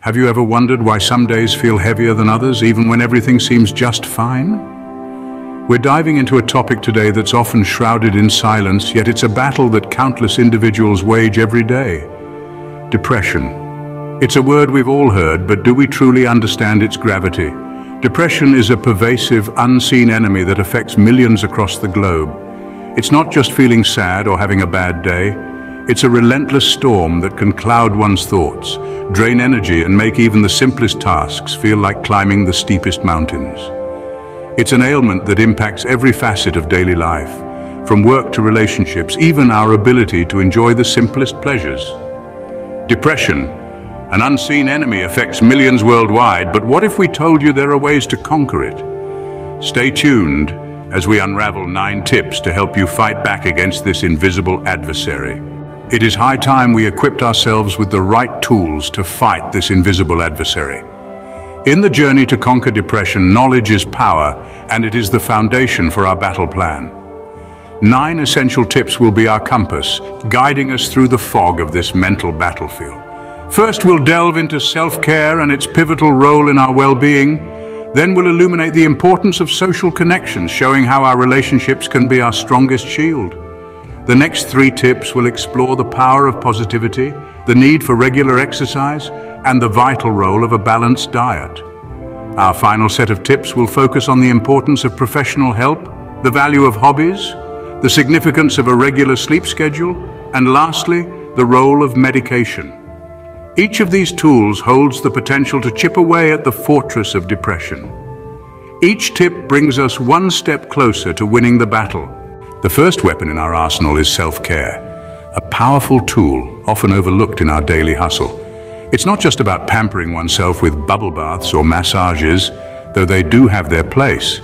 Have you ever wondered why some days feel heavier than others, even when everything seems just fine? We're diving into a topic today that's often shrouded in silence, yet it's a battle that countless individuals wage every day. Depression. It's a word we've all heard, but do we truly understand its gravity? Depression is a pervasive, unseen enemy that affects millions across the globe. It's not just feeling sad or having a bad day. It's a relentless storm that can cloud one's thoughts, drain energy, and make even the simplest tasks feel like climbing the steepest mountains. It's an ailment that impacts every facet of daily life, from work to relationships, even our ability to enjoy the simplest pleasures. Depression, an unseen enemy, affects millions worldwide, but what if we told you there are ways to conquer it? Stay tuned as we unravel 9 tips to help you fight back against this invisible adversary. It is high time we equipped ourselves with the right tools to fight this invisible adversary. In the journey to conquer depression, knowledge is power, and it is the foundation for our battle plan. 9 essential tips will be our compass, guiding us through the fog of this mental battlefield. First, we'll delve into self-care and its pivotal role in our well-being. Then we'll illuminate the importance of social connections, showing how our relationships can be our strongest shield. The next 3 tips will explore the power of positivity, the need for regular exercise, and the vital role of a balanced diet. Our final set of tips will focus on the importance of professional help, the value of hobbies, the significance of a regular sleep schedule, and lastly, the role of medication. Each of these tools holds the potential to chip away at the fortress of depression. Each tip brings us one step closer to winning the battle. The first weapon in our arsenal is self-care, a powerful tool often overlooked in our daily hustle. It's not just about pampering oneself with bubble baths or massages, though they do have their place.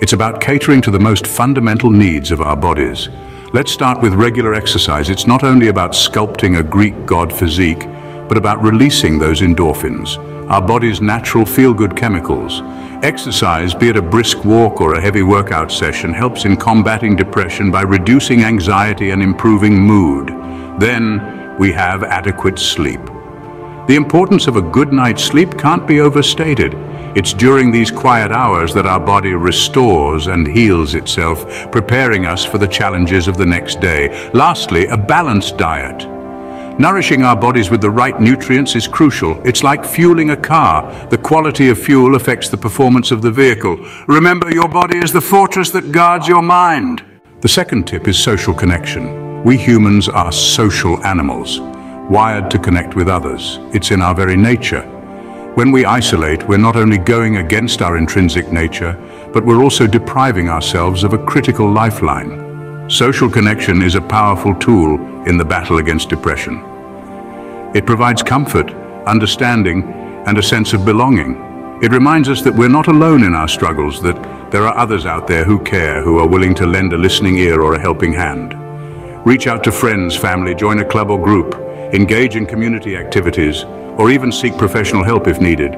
It's about catering to the most fundamental needs of our bodies. Let's start with regular exercise. It's not only about sculpting a Greek god physique, but about releasing those endorphins, our body's natural feel-good chemicals. Exercise, be it a brisk walk or a heavy workout session, helps in combating depression by reducing anxiety and improving mood. Then we have adequate sleep. The importance of a good night's sleep can't be overstated. It's during these quiet hours that our body restores and heals itself, preparing us for the challenges of the next day. Lastly, a balanced diet. Nourishing our bodies with the right nutrients is crucial. It's like fueling a car. The quality of fuel affects the performance of the vehicle. Remember, your body is the fortress that guards your mind. The second tip is social connection. We humans are social animals, wired to connect with others. It's in our very nature. When we isolate, we're not only going against our intrinsic nature, but we're also depriving ourselves of a critical lifeline. Social connection is a powerful tool in the battle against depression. It provides comfort, understanding, and a sense of belonging. It reminds us that we're not alone in our struggles, that there are others out there who care, who are willing to lend a listening ear or a helping hand. Reach out to friends, family, join a club or group, engage in community activities, or even seek professional help if needed.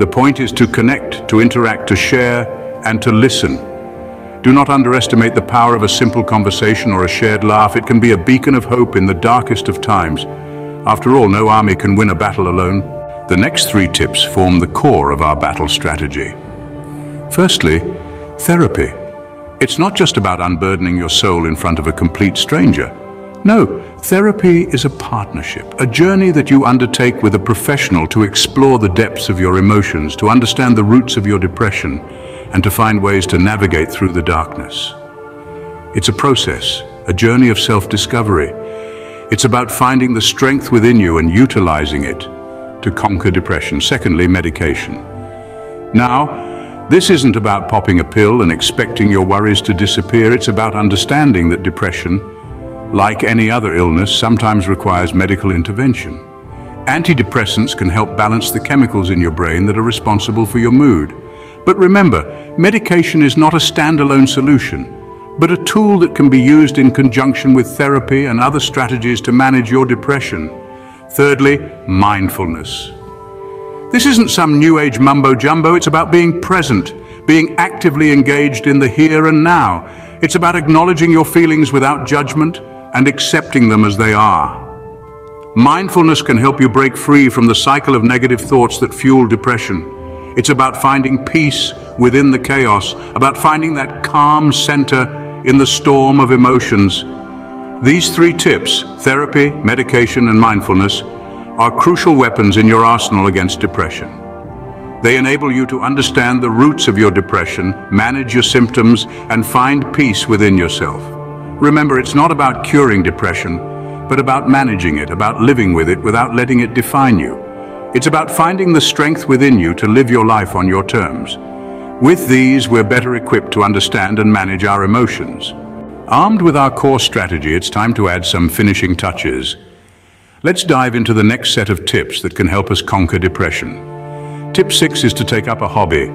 The point is to connect, to interact, to share, and to listen. Do not underestimate the power of a simple conversation or a shared laugh. It can be a beacon of hope in the darkest of times. After all, no army can win a battle alone. The next 3 tips form the core of our battle strategy. Firstly, therapy. It's not just about unburdening your soul in front of a complete stranger. No, therapy is a partnership, a journey that you undertake with a professional to explore the depths of your emotions, to understand the roots of your depression, and to find ways to navigate through the darkness. It's a process, a journey of self-discovery. It's about finding the strength within you and utilizing it to conquer depression. Secondly, medication. Now, this isn't about popping a pill and expecting your worries to disappear. It's about understanding that depression, like any other illness, sometimes requires medical intervention. Antidepressants can help balance the chemicals in your brain that are responsible for your mood. But remember, medication is not a standalone solution, but a tool that can be used in conjunction with therapy and other strategies to manage your depression. Thirdly, mindfulness. This isn't some new age mumbo-jumbo. It's about being present, being actively engaged in the here and now. It's about acknowledging your feelings without judgment and accepting them as they are. Mindfulness can help you break free from the cycle of negative thoughts that fuel depression. It's about finding peace within the chaos, about finding that calm center in the storm of emotions. These three tips, therapy, medication, and mindfulness, are crucial weapons in your arsenal against depression. They enable you to understand the roots of your depression, manage your symptoms, and find peace within yourself. Remember, it's not about curing depression, but about managing it, about living with it without letting it define you. It's about finding the strength within you to live your life on your terms. With these, we're better equipped to understand and manage our emotions. Armed with our core strategy, it's time to add some finishing touches. Let's dive into the next set of tips that can help us conquer depression. Tip 6 is to take up a hobby.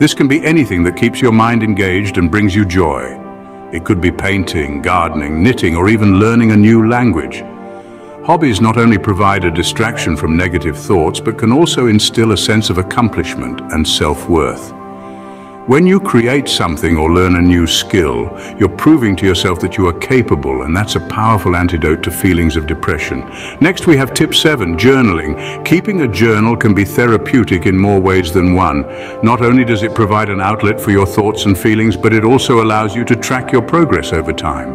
This can be anything that keeps your mind engaged and brings you joy. It could be painting, gardening, knitting, or even learning a new language. Hobbies not only provide a distraction from negative thoughts, but can also instill a sense of accomplishment and self-worth. When you create something or learn a new skill, you're proving to yourself that you are capable, and that's a powerful antidote to feelings of depression. Next, we have tip 7, journaling. Keeping a journal can be therapeutic in more ways than one. Not only does it provide an outlet for your thoughts and feelings, but it also allows you to track your progress over time.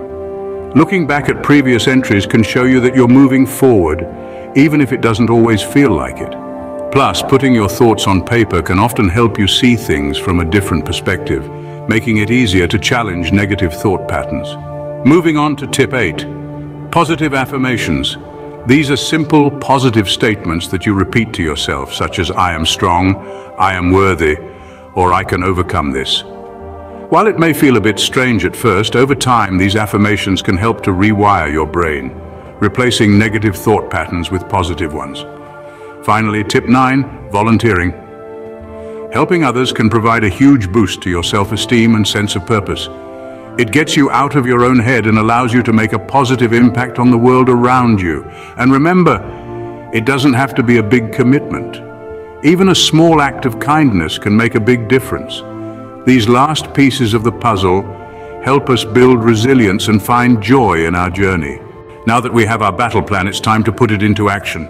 Looking back at previous entries can show you that you're moving forward, even if it doesn't always feel like it. Plus, putting your thoughts on paper can often help you see things from a different perspective, making it easier to challenge negative thought patterns. Moving on to tip 8, positive affirmations. These are simple, positive statements that you repeat to yourself, such as "I am strong," "I am worthy," or "I can overcome this." While it may feel a bit strange at first, over time these affirmations can help to rewire your brain, replacing negative thought patterns with positive ones. Finally, tip 9, volunteering. Helping others can provide a huge boost to your self-esteem and sense of purpose. It gets you out of your own head and allows you to make a positive impact on the world around you. And remember, it doesn't have to be a big commitment. Even a small act of kindness can make a big difference. These last pieces of the puzzle help us build resilience and find joy in our journey. Now that we have our battle plan, it's time to put it into action.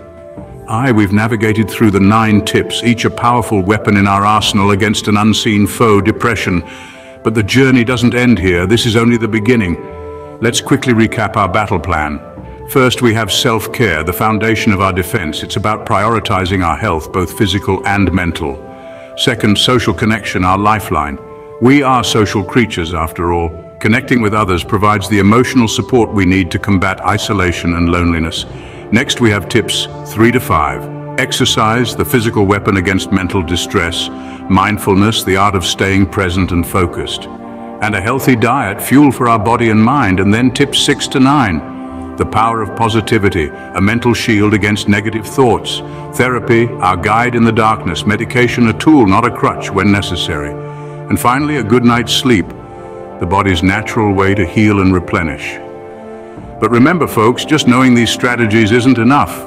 We've navigated through the 9 tips, each a powerful weapon in our arsenal against an unseen foe, depression. But the journey doesn't end here. This is only the beginning. Let's quickly recap our battle plan. First, we have self-care, the foundation of our defense. It's about prioritizing our health, both physical and mental. Second, social connection, our lifeline. We are social creatures, after all. Connecting with others provides the emotional support we need to combat isolation and loneliness. Next, we have tips 3 to 5. Exercise, the physical weapon against mental distress. Mindfulness, the art of staying present and focused. And a healthy diet, fuel for our body and mind. And then tips 6 to 9. The power of positivity, a mental shield against negative thoughts. Therapy, our guide in the darkness. Medication, a tool, not a crutch when necessary. And finally, a good night's sleep, the body's natural way to heal and replenish. But remember, folks, just knowing these strategies isn't enough.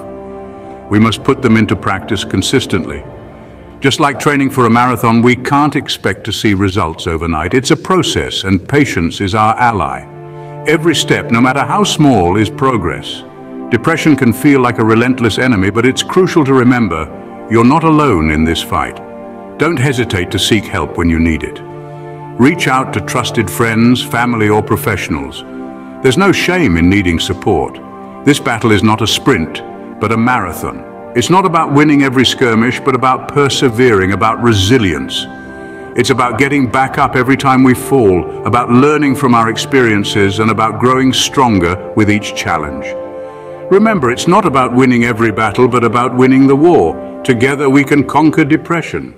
We must put them into practice consistently. Just like training for a marathon, we can't expect to see results overnight. It's a process, and patience is our ally. Every step, no matter how small, is progress. Depression can feel like a relentless enemy, but it's crucial to remember you're not alone in this fight. Don't hesitate to seek help when you need it. Reach out to trusted friends, family, or professionals. There's no shame in needing support. This battle is not a sprint, but a marathon. It's not about winning every skirmish, but about persevering, about resilience. It's about getting back up every time we fall, about learning from our experiences, and about growing stronger with each challenge. Remember, it's not about winning every battle, but about winning the war. Together we can conquer depression.